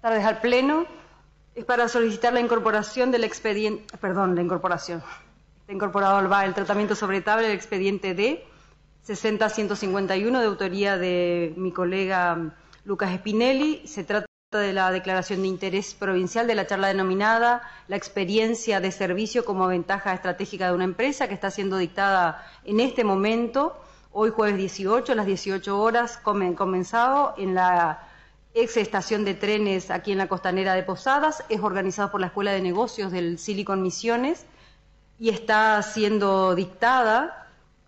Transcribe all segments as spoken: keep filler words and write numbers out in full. tardes al Pleno. Es para solicitar la incorporación del expediente, perdón, la incorporación, está incorporado al el tratamiento sobre tabla del expediente D, sesenta guion ciento cincuenta y uno, de autoría de mi colega Lucas Spinelli. Se trata de la declaración de interés provincial de la charla denominada La experiencia de servicio como ventaja estratégica de una empresa, que está siendo dictada en este momento, hoy jueves dieciocho, a las dieciocho horas, comenzado en la ex estación de trenes aquí en la costanera de Posadas. Es organizado por la Escuela de Negocios del Silicon Misiones y está siendo dictada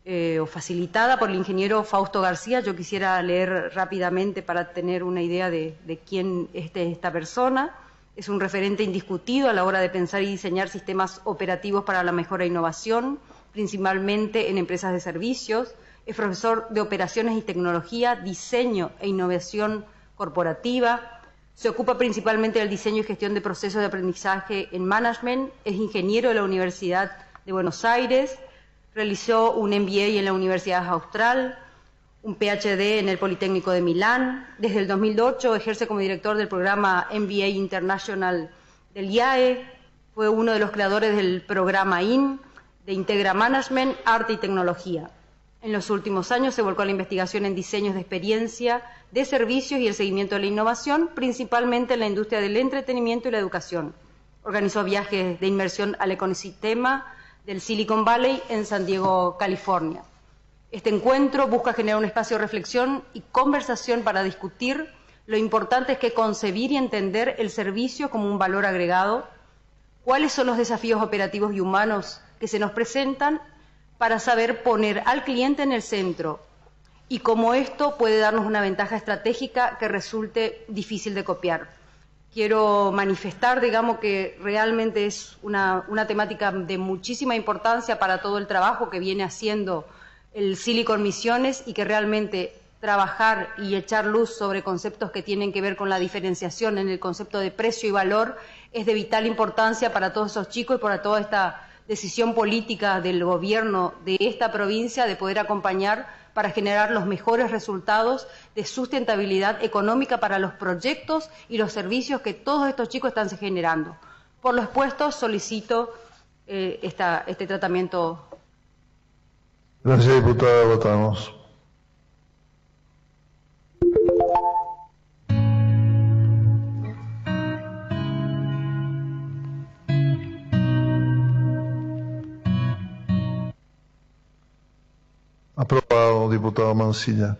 Eh, o facilitada por el ingeniero Fausto García. Yo quisiera leer rápidamente para tener una idea de, de quién es esta persona. Es un referente indiscutido a la hora de pensar y diseñar sistemas operativos para la mejora e innovación, principalmente en empresas de servicios. Es profesor de Operaciones y Tecnología, Diseño e Innovación Corporativa. Se ocupa principalmente del diseño y gestión de procesos de aprendizaje en management. Es ingeniero de la Universidad de Buenos Aires. Realizó un M B A en la Universidad Austral, un P H D en el Politécnico de Milán. Desde el dos mil ocho ejerce como director del programa M B A International del I A E. Fue uno de los creadores del programa I N de Integra Management, Arte y Tecnología. En los últimos años se volcó a la investigación en diseños de experiencia, de servicios y el seguimiento de la innovación, principalmente en la industria del entretenimiento y la educación. Organizó viajes de inmersión al ecosistema del Silicon Valley en San Diego, California. Este encuentro busca generar un espacio de reflexión y conversación para discutir lo importante es que concebir y entender el servicio como un valor agregado, cuáles son los desafíos operativos y humanos que se nos presentan para saber poner al cliente en el centro y cómo esto puede darnos una ventaja estratégica que resulte difícil de copiar. Quiero manifestar, digamos, que realmente es una, una temática de muchísima importancia para todo el trabajo que viene haciendo el Silicon Misiones, y que realmente trabajar y echar luz sobre conceptos que tienen que ver con la diferenciación en el concepto de precio y valor es de vital importancia para todos esos chicos y para toda esta decisión política del gobierno de esta provincia de poder acompañar para generar los mejores resultados de sustentabilidad económica para los proyectos y los servicios que todos estos chicos están generando. Por lo expuesto, solicito eh, esta, este tratamiento. Gracias, diputada. Votamos. Aprobado, diputado Mancilla.